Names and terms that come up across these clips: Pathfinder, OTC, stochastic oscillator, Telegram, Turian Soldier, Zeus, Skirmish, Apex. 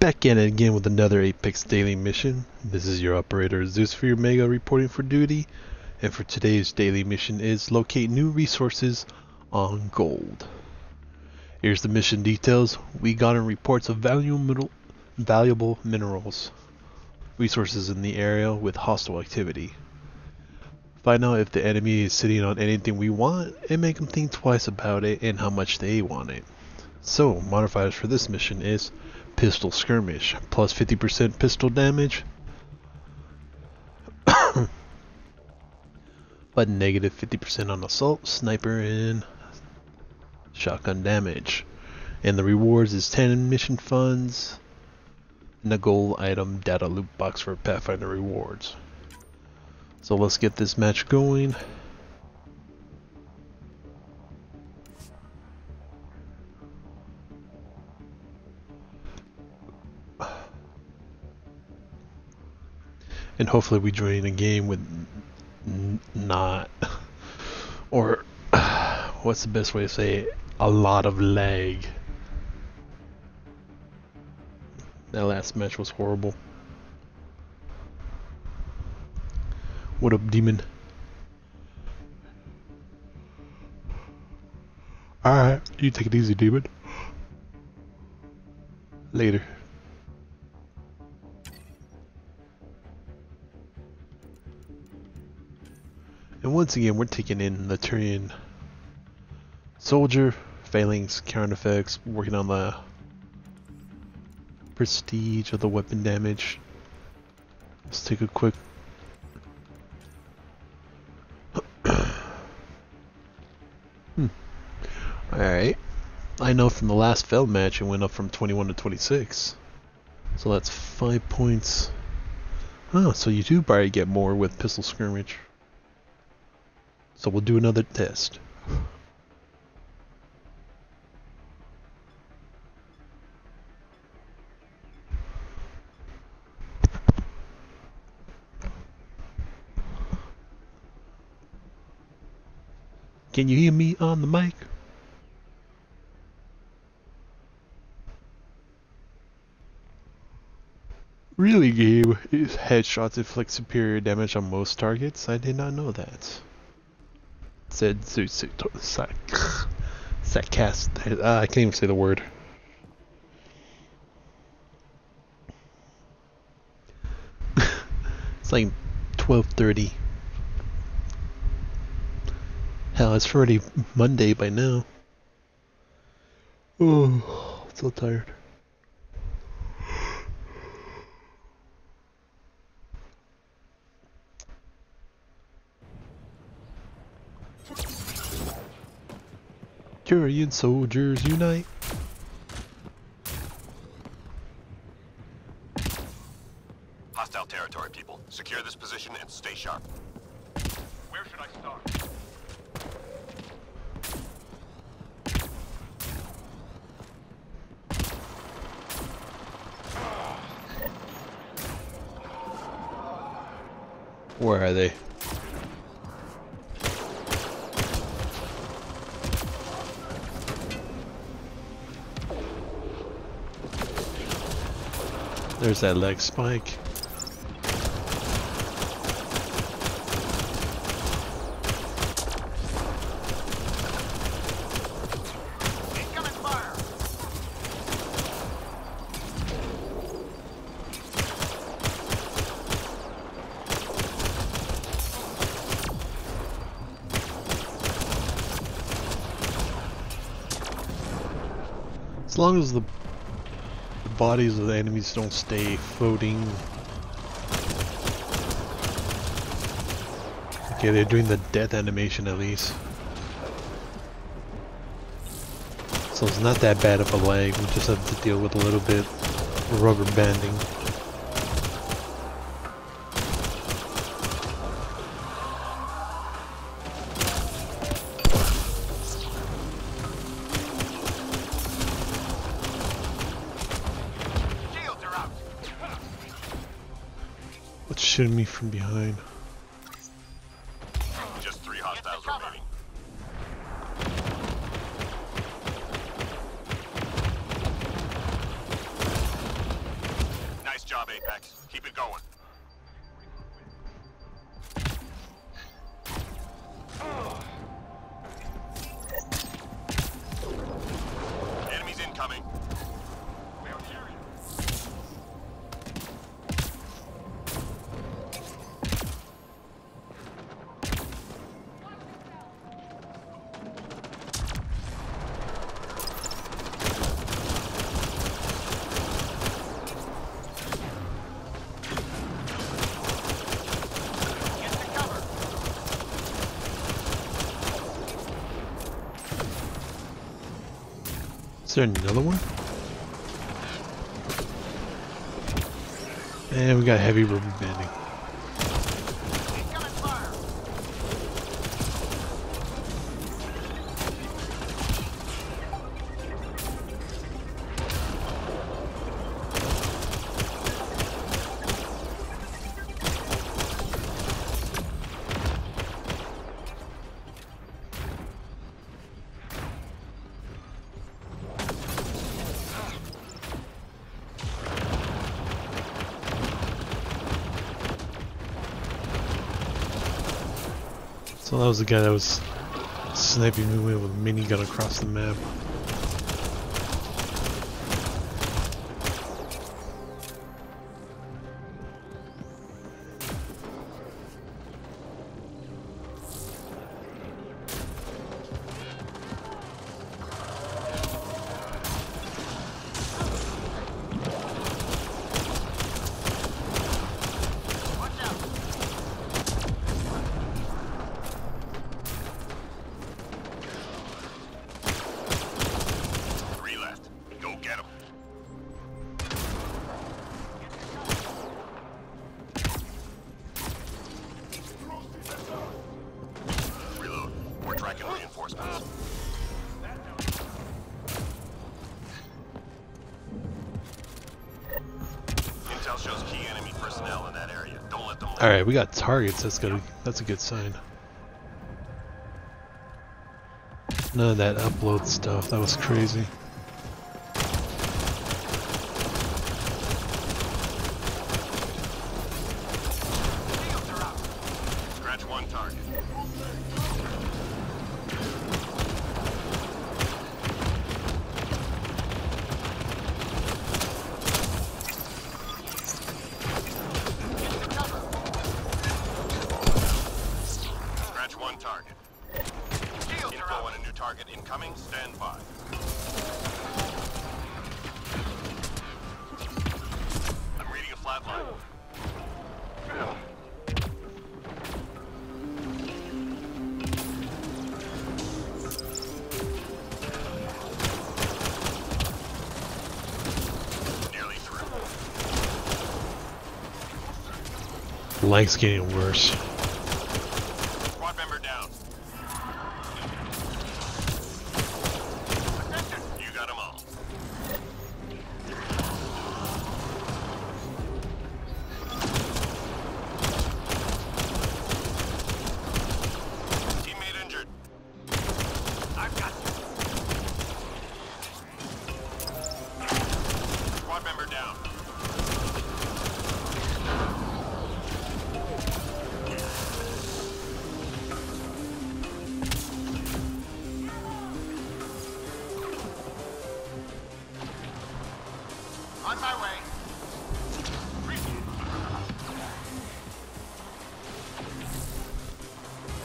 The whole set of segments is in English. Back in it again with another Apex daily mission. This is your operator Zeus for your Mega reporting for duty, and for today's daily mission is locate new resources on gold. Here's the mission details. We got in reports of valuable minerals, resources in the area with hostile activity. Find out if the enemy is sitting on anything we want and make them think twice about it and how much they want it. So modifiers for this mission is pistol skirmish, plus 50% pistol damage, but negative 50% on assault, sniper, and shotgun damage. And the rewards is 10 mission funds and a gold item data loot box for Pathfinder rewards. So let's get this match going. And hopefully we join a game with not, or what's the best way to say it? A lot of lag. That last match was horrible. What up, demon? Alright, you take it easy, demon. Later. And once again, we're taking in the Turian Soldier, phalanx, counter effects, working on the prestige of the weapon damage. Let's take a quick Alright. I know from the last failed match it went up from 21 to 26. So that's 5 points. Oh, so you do probably get more with pistol skirmish. So we'll do another test. Can you hear me on the mic? Really, game is headshots inflict superior damage on most targets. I did not know that. Said Zeus sarcastic. I can't even say the word. It's like 12:30. Hell, it's already Monday by now. Oh, I'm so tired. Turian soldiers unite. Hostile territory, people. Secure this position and stay sharp. Where should I start? Where are they? There's that leg spike. Incoming fire. As long as the bodies of the enemies don't stay floating. Okay, they're doing the death animation at least. So it's not that bad of a lag, we just have to deal with a little bit of rubber banding. Shooting me from behind. Just 3 hostiles remaining. Apex. Keep it going. Enemies incoming. Is there another one? And we got heavy rubber banding. So that was the guy that was sniping me with a minigun across the map. Alright, we got targets, that's a good sign. None of that upload stuff, that was crazy. Scratch one target. Lag's getting worse. Squad member down. You got them all. Teammate injured. I've got you. Squad member down.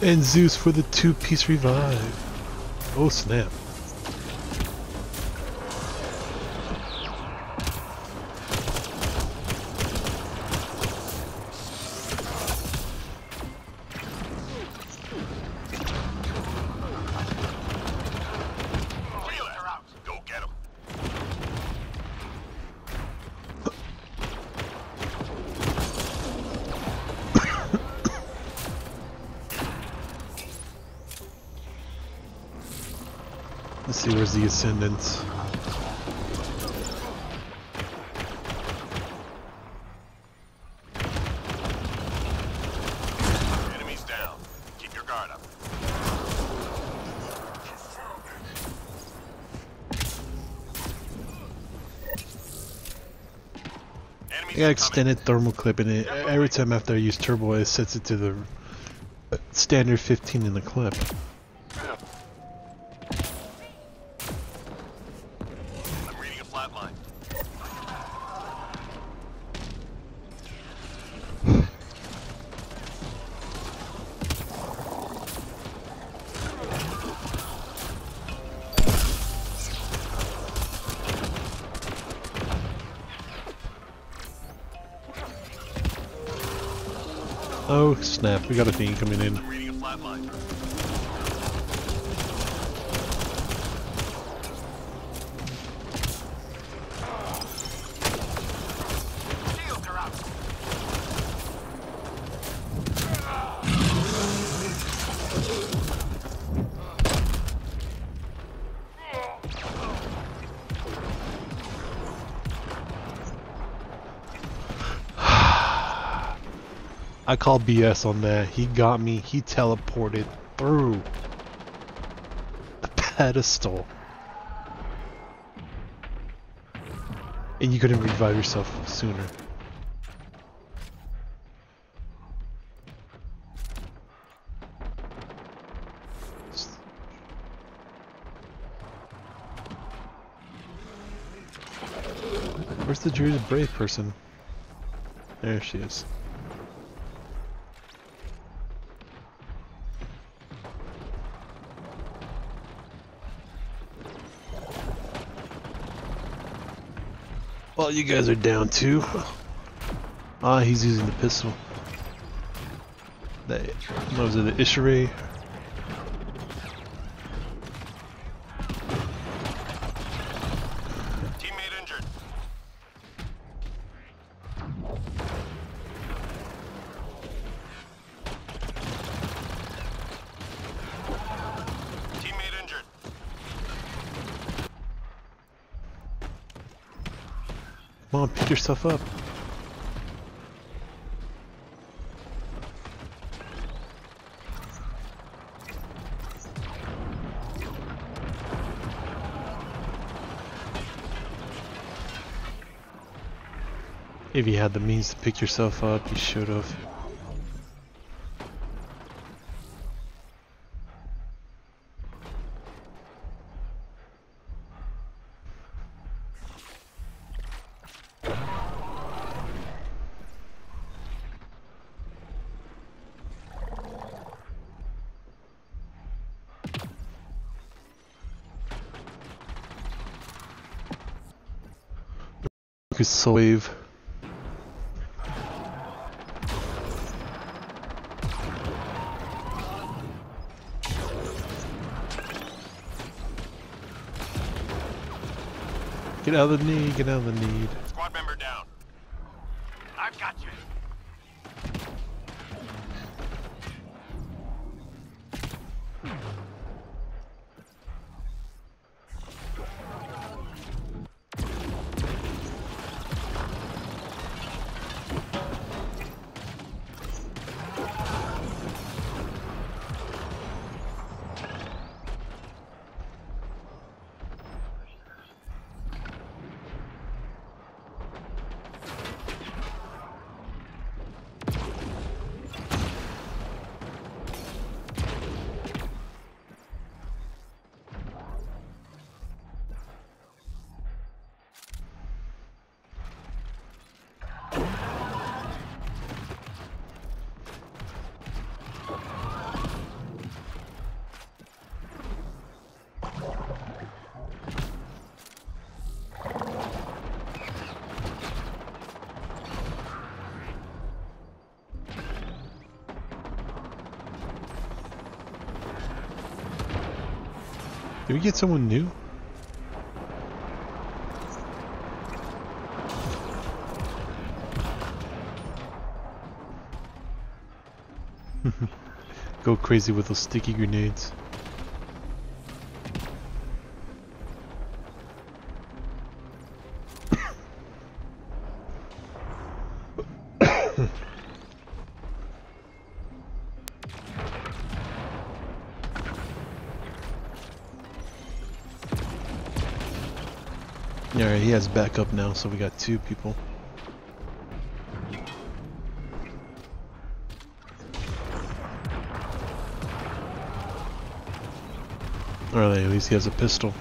And Zeus for the two-piece revive. Oh snap. Let's see, where's the Ascendant? Enemies down. Keep your guard up. Enemies got extended thermal clip, and every time after I use turbo, it sets it to the standard 15 in the clip. I'm reading a flat line. Oh snap, we got a thing coming in. I call BS on that. He got me. He teleported through the pedestal. And you couldn't revive yourself sooner. Where's the Druid Brave person? There she is. Well, you guys are down too. Ah, he's using the pistol. That was the Ishray. Teammate injured. Teammate injured. Come on, pick yourself up. If you had the means to pick yourself up, you should have. Soul wave. Get out of the need, get out of the need. Squad member down. I've got you. Did we get someone new? Go crazy with those sticky grenades. Alright, he has backup now, so we got two people. Or at least he has a pistol.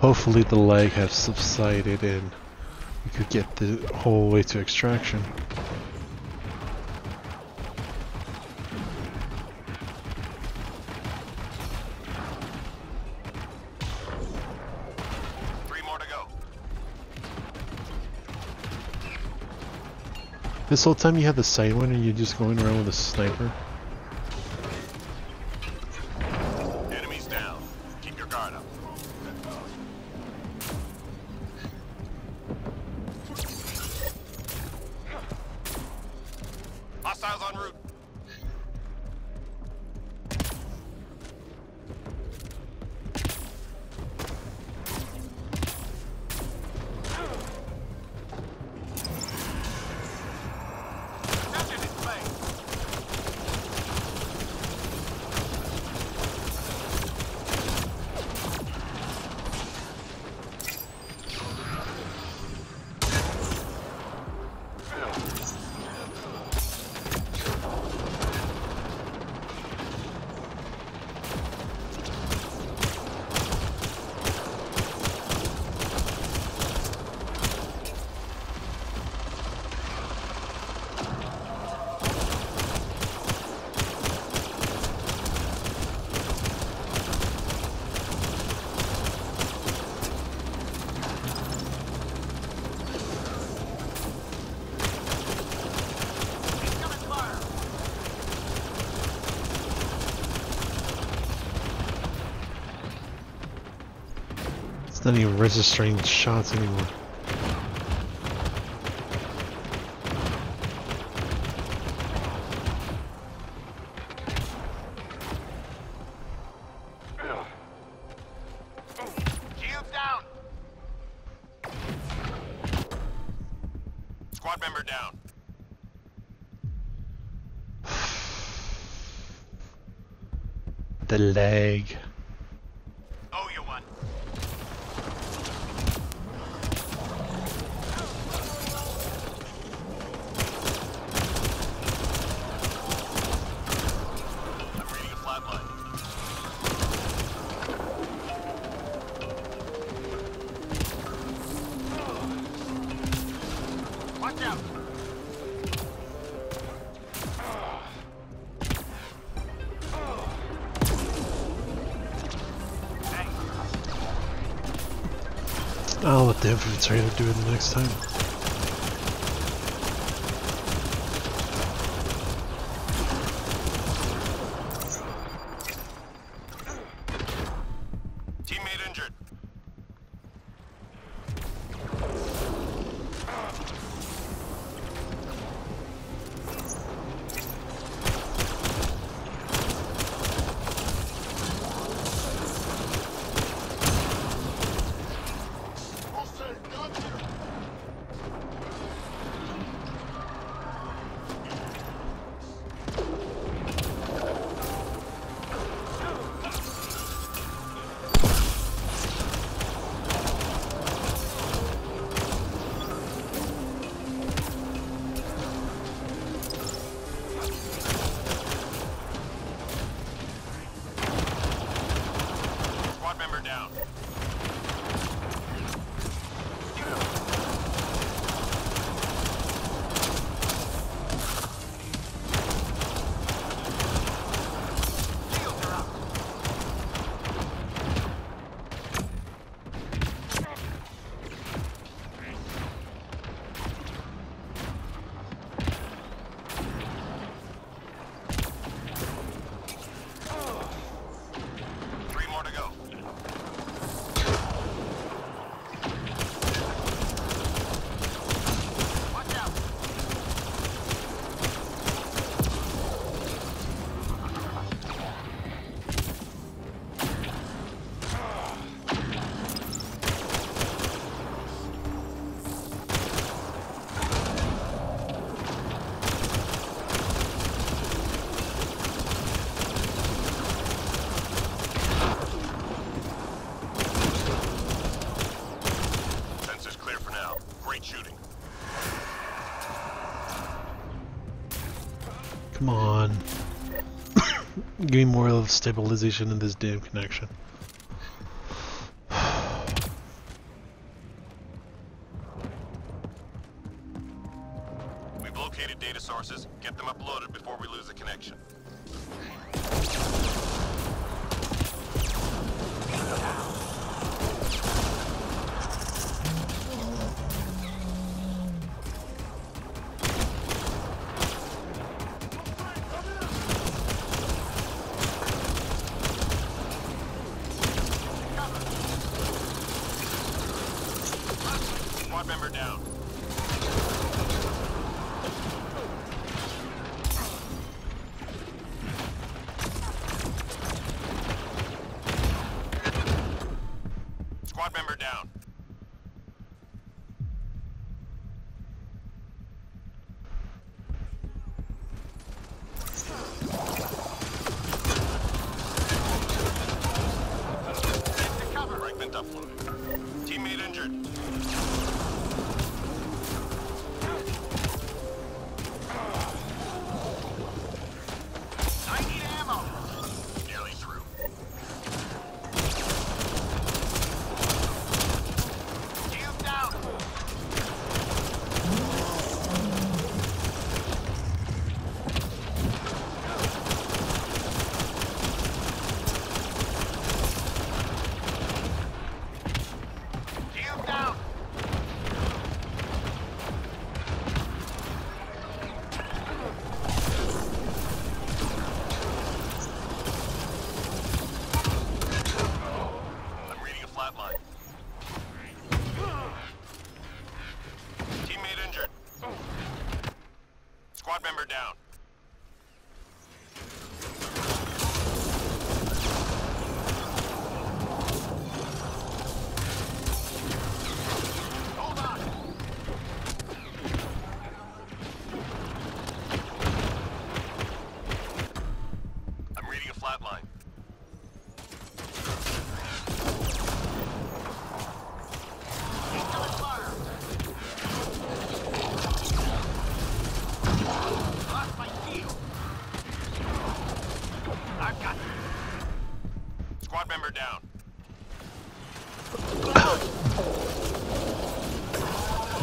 Hopefully the lag has subsided and we could get the whole way to extraction. Three more to go. This whole time you had the side one and you're just going around with a sniper. Not even registering shots anymore. I'll let the infantry do it the next time. Teammate injured. on giving more of stabilization in this damn connection. We've located data sources. Get them uploaded before we lose the connection.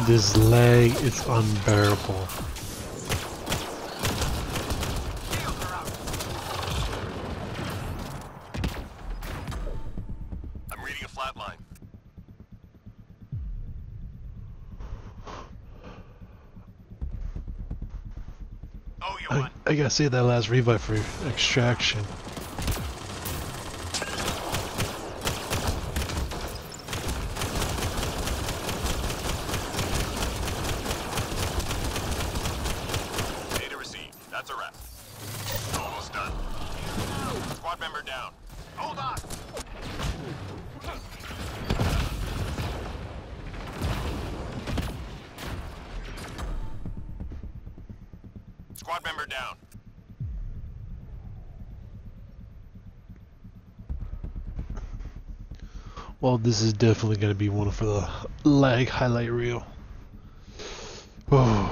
This lag is unbearable. I'm reading a flat line. Oh, you won. I gotta save that last revive for extraction. This is definitely going to be one for the lag highlight reel. Whoa.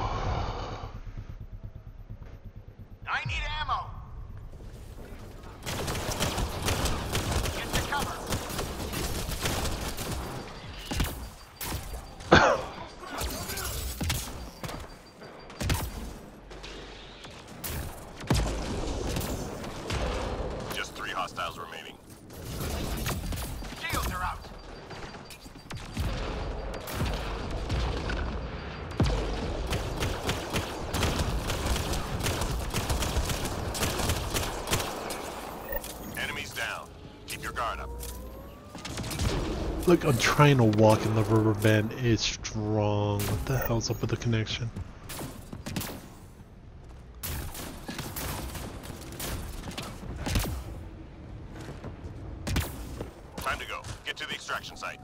Look, I'm trying to walk in the rubber band. It's strong. What the hell's up with the connection? Time to go. Get to the extraction site.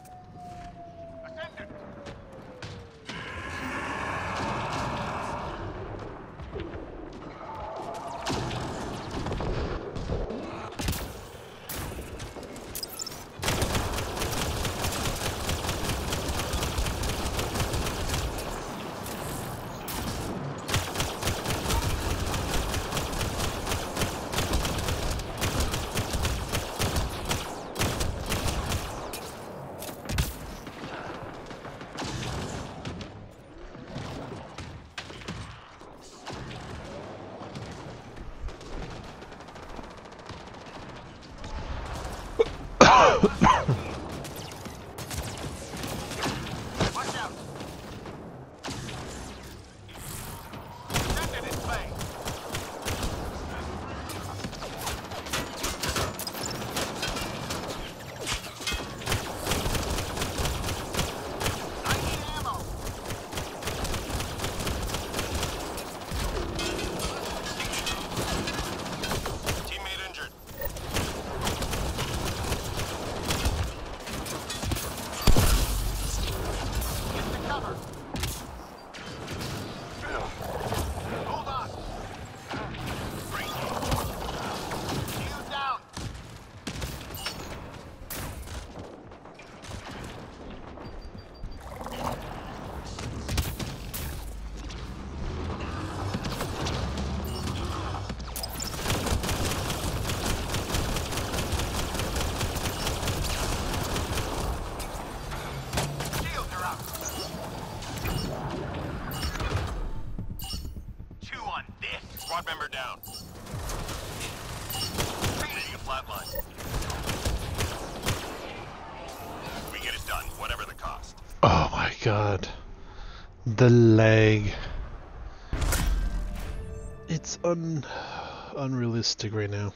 god. The lag. It's unrealistic right now.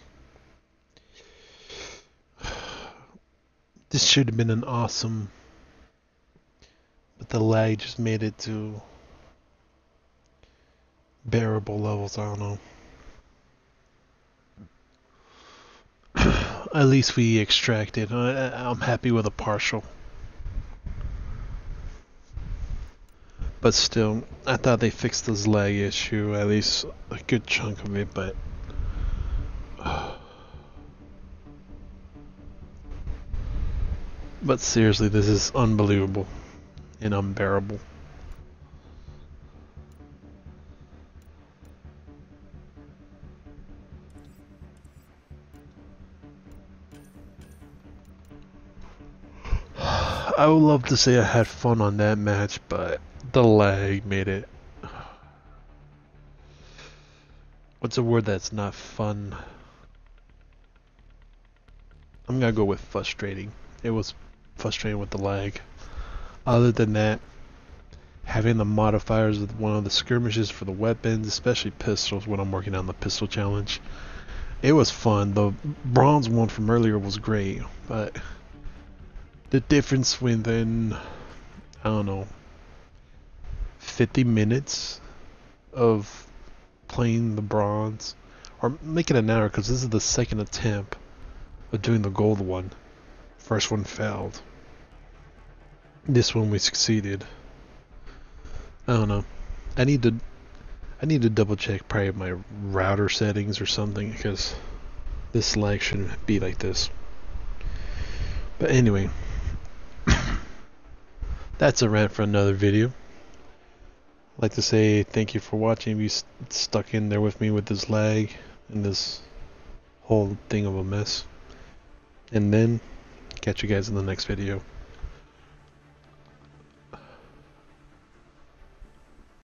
This should have been an awesome, but the lag just made it to bearable levels, I don't know. At least we extracted. I'm happy with a partial. But still, I thought they fixed this lag issue, at least a good chunk of it, but... But seriously, this is unbelievable and unbearable. I would love to say I had fun on that match, but the lag made it... What's a word that's not fun? I'm gonna go with frustrating. It was frustrating with the lag. Other than that, having the modifiers with one of the skirmishes for the weapons, especially pistols when I'm working on the pistol challenge, it was fun. The bronze one from earlier was great, but... The difference within, I don't know, 50 minutes of playing the bronze, or make it an hour, because this is the second attempt of doing the gold one. First one failed. This one we succeeded. I don't know. I need to double check probably my router settings or something, because this lag shouldn't be like this. But anyway. That's a rant for another video. I'd like to say thank you for watching. You stuck in there with me with this lag and this whole thing of a mess. And then catch you guys in the next video.